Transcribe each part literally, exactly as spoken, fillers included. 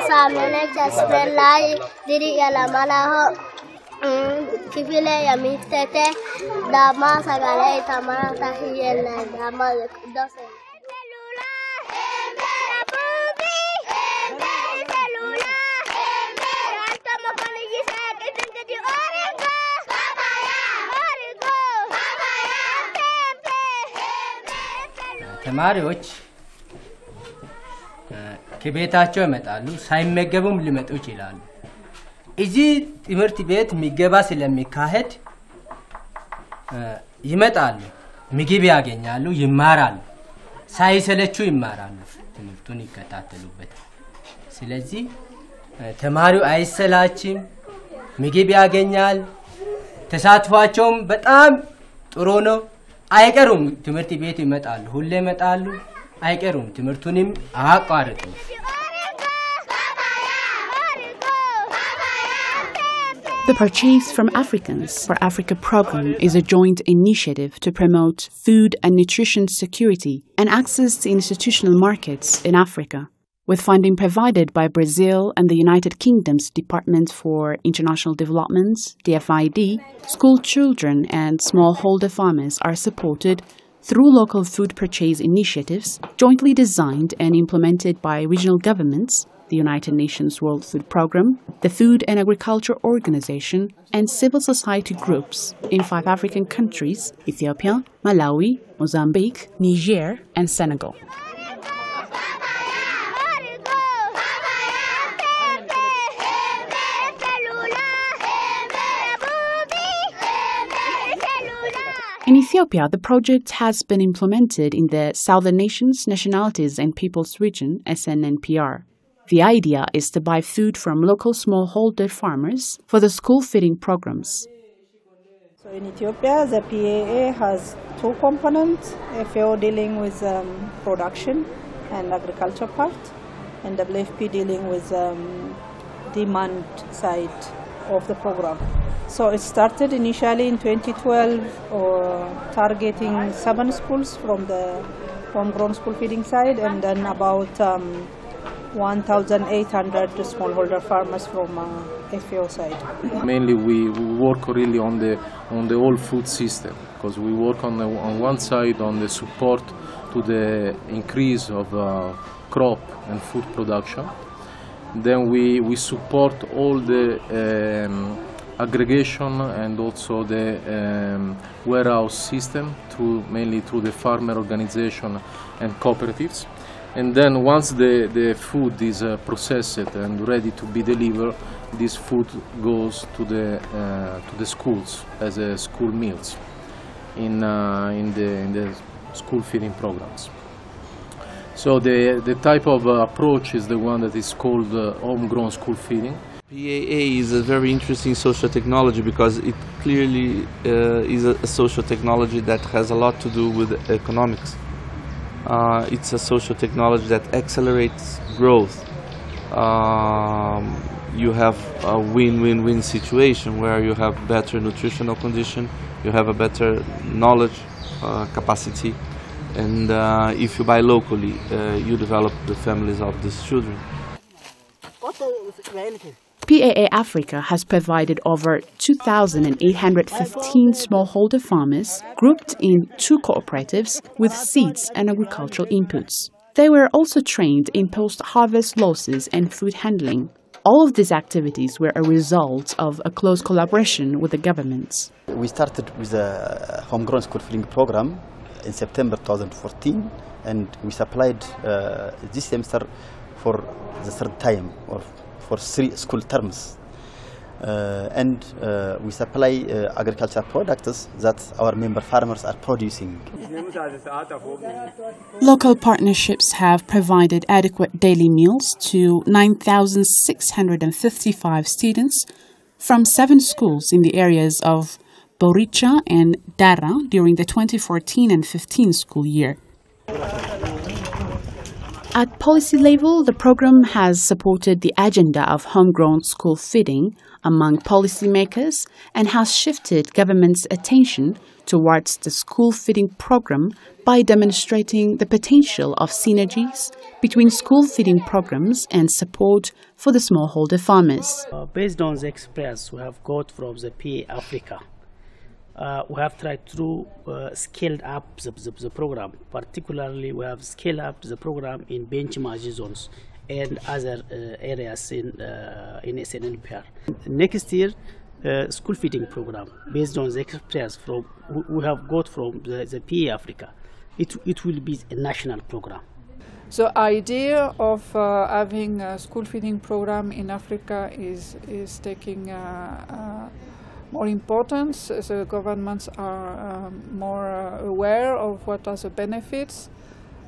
sasa meneja spelai diri yala malaho kifile ya mitete da masa gale tamata hiyela da ma dose ተማሪዎች ከቤታቸው ይመጣሉ ሳይመገቡም ሊመጡ ይችላሉ እዚህ ትምህርት ቤት ምገባ ስለሚካሄድ ይመጣሉ ምግብ ያገኛሉ ይማራሉ ሳይሰለቹ ይማራሉ ትምህርቱን ይከታተሉበት ስለዚህ ተማሪው አይሰላችም ምግብ ያገኛል ተሳትፏቸው በጣም ጥሩ ነው አይቀሩም ትምህርት ቤት ይመጣሉ ሁሌ ይመጣሉ አይቀሩም ትምህርቱንም አቋርጡ The Purchase from Africans for Africa program is a joint initiative to promote food and nutrition security and access to institutional markets in Africa, with funding provided by Brazil and the United Kingdom's Department for International Development, D F I D. School children and smallholder farmers are supported through local food purchase initiatives jointly designed and implemented by regional governments, the United Nations World Food Programme, the Food and Agriculture Organization, and civil society groups in five African countries: Ethiopia, Malawi, Mozambique, Niger, and Senegal. In Ethiopia, the project has been implemented in the Southern Nations, Nationalities and Peoples Region, S N N P R. The idea is to buy food from local smallholder farmers for the school feeding programs. So in Ethiopia, the P A A has two components, F A O dealing with um, production and agriculture part, and W F P dealing with um, demand side of the program. So it started initially in twenty twelve, uh, targeting seven schools from the homegrown school feeding side, and then about um, one thousand eight hundred smallholder farmers from uh, F A O side. Mainly, we work really on the on the whole food system, because we work on the, on one side on the support to the increase of uh, crop and food production. Then we we support all the. Um, aggregation and also the um, warehouse system through mainly through the farmer organization and cooperatives, and then once the the food is uh, processed and ready to be delivered, this food goes to the uh, to the schools as a school meals in uh, in the in the school feeding programs. So the the type of uh, approach is the one that is called uh, homegrown school feeding. P A A is a very interesting social technology because it clearly uh, is a, a social technology that has a lot to do with economics. Uh, it's a social technology that accelerates growth. Um, you have a win-win-win situation where you have better nutritional condition, you have a better knowledge uh, capacity, and uh, if you buy locally, uh, you develop the families of these children. P A A Africa has provided over two thousand eight hundred fifteen smallholder farmers grouped in two cooperatives with seeds and agricultural inputs. They were also trained in post-harvest losses and food handling. All of these activities were a result of a close collaboration with the governments. We started with a homegrown school feeding program in September two thousand fourteen, and we supplied uh, this semester for the third time or for three school terms, uh, and uh, we supply uh, agricultural products that our member farmers are producing. Local partnerships have provided adequate daily meals to nine thousand six hundred fifty-five students from seven schools in the areas of Boricha and Dara during the twenty fourteen and fifteen school year. At policy level, the program has supported the agenda of homegrown school feeding among policymakers and has shifted government's attention towards the school feeding program by demonstrating the potential of synergies between school feeding programs and support for the smallholder farmers. Uh, based on the experience we have got from the P A Africa, uh, we have tried to uh, scale up the, the, the program. Particularly, we have scaled up the program in benchmark zones and other uh, areas in, uh, in S N N P R. Next year, Uh, school feeding program based on the experience from we have got from the, the P A Africa, it it will be a national program. The idea of uh, having a school feeding program in Africa is is taking uh, uh, more importance. The governments are um, more uh, aware of what are the benefits,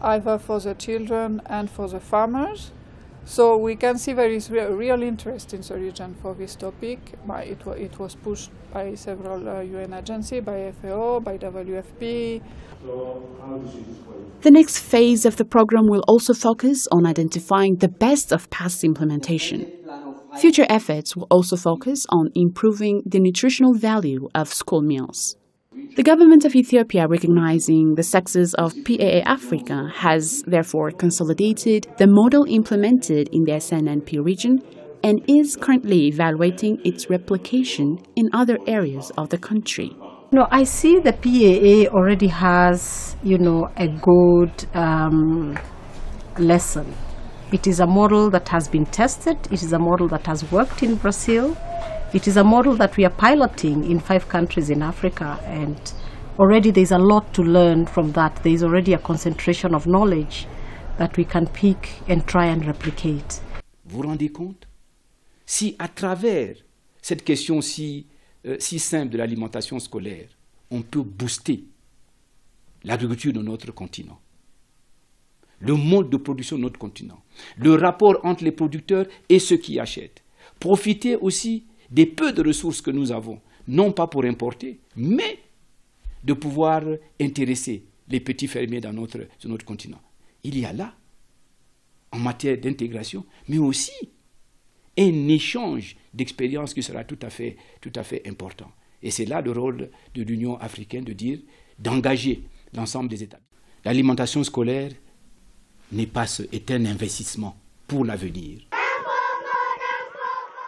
either for the children and for the farmers. So we can see there is re real interest in the region for this topic. It, wa it was pushed by several uh, U N agencies, by F A O, by W F P. The next phase of the program will also focus on identifying the best of past implementation. Future efforts will also focus on improving the nutritional value of school meals. The government of Ethiopia, recognizing the success of P A A Africa, has therefore consolidated the model implemented in the S N N P R region and is currently evaluating its replication in other areas of the country. No, I see the P A A already has, you know, a good um, lesson. It is a model that has been tested. It is a model that has worked in Brazil. It is a model that we are piloting in five countries in Africa, and already there's a lot to learn from that. There's already a concentration of knowledge that we can pick and try and replicate. Vous vous rendez compte? Si à travers cette question si, euh, si simple de l'alimentation scolaire, on peut booster l'agriculture de notre continent, le mode de production de notre continent, le rapport entre les producteurs et ceux qui achètent, profiter aussi des peu de ressources que nous avons, non pas pour importer, mais de pouvoir intéresser les petits fermiers dans notre, sur notre continent. Il y a là, en matière d'intégration, mais aussi un échange d'expériences qui sera tout à fait, tout à fait important. Et c'est là le rôle de l'Union africaine de dire, d'engager l'ensemble des États. L'alimentation scolaire n'est pas ce, est un investissement pour l'avenir.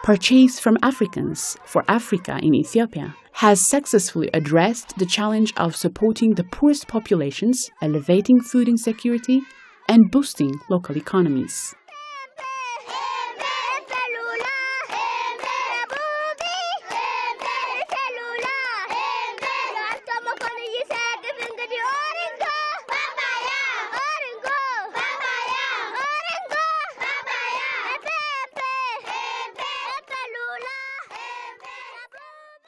Purchase from Africans for Africa in Ethiopia has successfully addressed the challenge of supporting the poorest populations, elevating food insecurity, and boosting local economies.